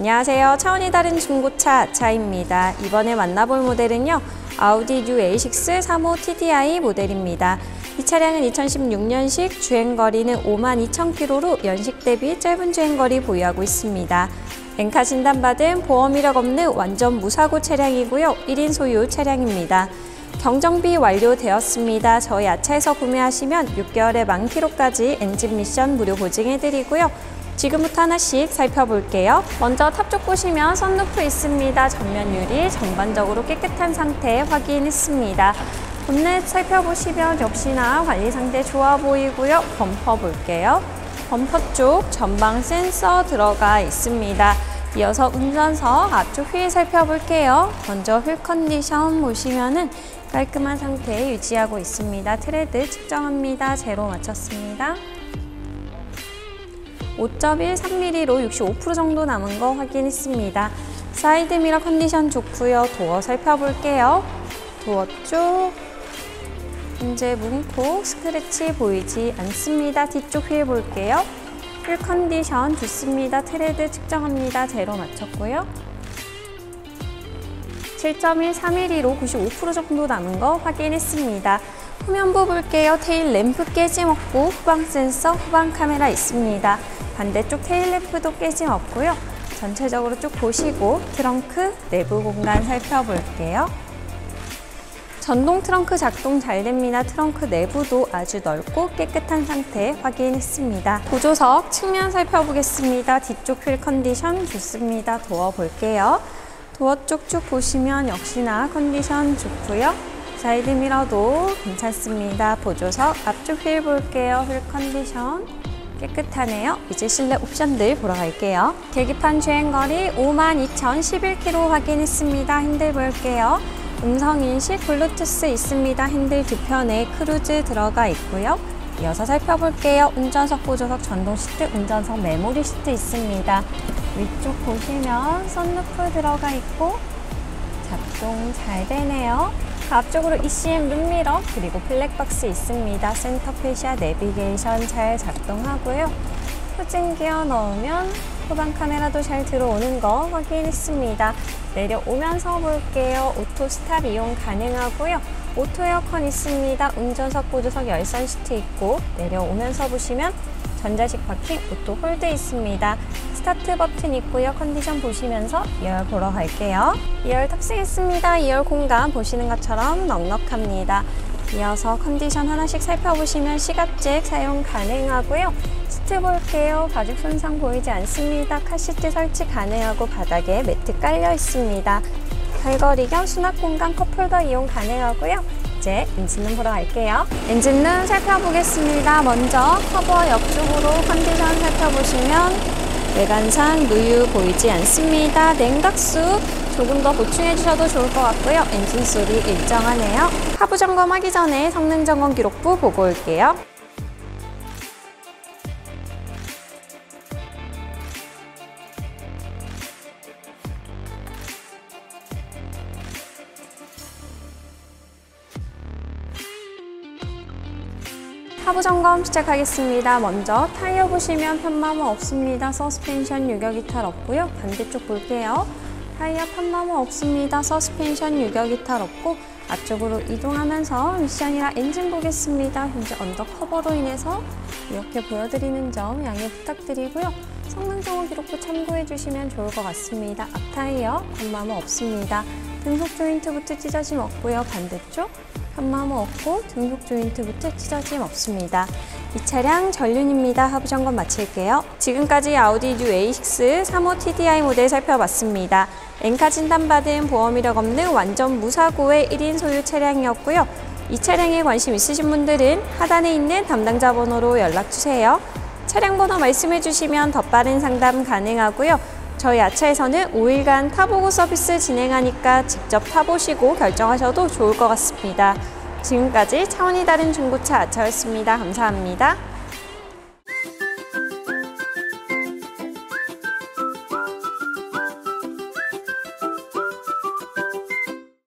안녕하세요. 차원이 다른 중고차 아차입니다. 이번에 만나볼 모델은요, 아우디 뉴 A6 3호 TDI 모델입니다. 이 차량은 2016년식, 주행거리는 52,000km로 연식 대비 짧은 주행거리 보유하고 있습니다. 엔카 진단받은 보험 이력 없는 완전 무사고 차량이고요, 1인 소유 차량입니다. 경정비 완료되었습니다. 저희 아차에서 구매하시면 6개월에 10,000km까지 엔진 미션 무료 보증해드리고요. 지금부터 하나씩 살펴볼게요. 먼저 탑쪽 보시면 선루프 있습니다. 전면 유리 전반적으로 깨끗한 상태 확인했습니다. 본넷 살펴보시면 역시나 관리 상태 좋아 보이고요. 범퍼 볼게요. 범퍼 쪽 전방 센서 들어가 있습니다. 이어서 운전석 앞쪽 휠 살펴볼게요. 먼저 휠 컨디션 보시면은 깔끔한 상태 유지하고 있습니다. 트레드 측정합니다. 제로 맞췄습니다. 5.1 3mm로 65% 정도 남은 거 확인했습니다. 사이드 미러 컨디션 좋고요. 도어 살펴볼게요. 도어 쪽 현재 문콕 스크래치 보이지 않습니다. 뒤쪽 휠 볼게요. 휠 컨디션 좋습니다. 트레드 측정합니다. 제로 맞췄고요. 7.1 3mm로 95% 정도 남은 거 확인했습니다. 후면부 볼게요. 테일 램프 깨짐 없고 후방 센서, 후방 카메라 있습니다. 반대쪽 테일 램프도 깨짐 없고요. 전체적으로 쭉 보시고 트렁크 내부 공간 살펴볼게요. 전동 트렁크 작동 잘 됩니다. 트렁크 내부도 아주 넓고 깨끗한 상태 확인했습니다. 보조석 측면 살펴보겠습니다. 뒤쪽 휠 컨디션 좋습니다. 도어 볼게요. 도어 쪽 쭉 보시면 역시나 컨디션 좋고요. 사이드 미러도 괜찮습니다. 보조석 앞쪽 휠 볼게요. 휠 컨디션 깨끗하네요. 이제 실내 옵션들 보러 갈게요. 계기판 주행거리 52,011km 확인했습니다. 핸들 볼게요. 음성인식 블루투스 있습니다. 핸들 뒤편에 크루즈 들어가 있고요. 이어서 살펴볼게요. 운전석, 보조석, 전동 시트, 운전석 메모리 시트 있습니다. 위쪽 보시면 선루프 들어가 있고 작동 잘 되네요. 앞쪽으로 ECM 룸미러 그리고 플렉박스 있습니다. 센터 페시아 내비게이션 잘 작동하고요. 후진 기어 넣으면 후방 카메라도 잘 들어오는 거 확인했습니다. 내려오면서 볼게요. 오토 스탑 이용 가능하고요. 오토 에어컨 있습니다. 운전석, 보조석, 열선 시트 있고 내려오면서 보시면 전자식 파킹, 오토 홀드 있습니다. 스타트 버튼 있고요. 컨디션 보시면서 2열 보러 갈게요. 2열 탑승했습니다. 2열 공간 보시는 것처럼 넉넉합니다. 이어서 컨디션 하나씩 살펴보시면 시각잭 사용 가능하고요. 시트 볼게요. 가죽 손상 보이지 않습니다. 카시트 설치 가능하고 바닥에 매트 깔려 있습니다. 팔걸이 겸 수납 공간 컵홀더 이용 가능하고요. 이제 엔진룸 보러 갈게요. 엔진룸 살펴보겠습니다. 먼저 커버 옆쪽으로 컨디션 살펴보시면 외관상 누유 보이지 않습니다. 냉각수 조금 더 보충해 주셔도 좋을 것 같고요. 엔진 소리 일정하네요. 하부 점검하기 전에 성능 점검 기록부 보고 올게요. 하부 점검 시작하겠습니다. 먼저 타이어 보시면 편마모 없습니다. 서스펜션 유격 이탈 없고요. 반대쪽 볼게요. 타이어 편마모 없습니다. 서스펜션 유격 이탈 없고 앞쪽으로 이동하면서 미션이라 엔진 보겠습니다. 현재 언더커버로 인해서 이렇게 보여드리는 점 양해 부탁드리고요. 성능 정보 기록도 참고해 주시면 좋을 것 같습니다. 앞 타이어 편마모 없습니다. 등속 조인트부터 찢어짐 없고요. 반대쪽 편마모 없고 등속 조인트부터 찢어짐 없습니다. 이 차량 전륜입니다. 하부 점검 마칠게요. 지금까지 아우디 뉴 A6 3호 TDI 모델 살펴봤습니다. 엔카 진단받은 보험 이력 없는 완전 무사고의 1인 소유 차량이었고요. 이 차량에 관심 있으신 분들은 하단에 있는 담당자 번호로 연락주세요. 차량 번호 말씀해주시면 더 빠른 상담 가능하고요. 저희 아차에서는 5일간 타보고 서비스 진행하니까 직접 타보시고 결정하셔도 좋을 것 같습니다. 지금까지 차원이 다른 중고차 아차였습니다. 감사합니다.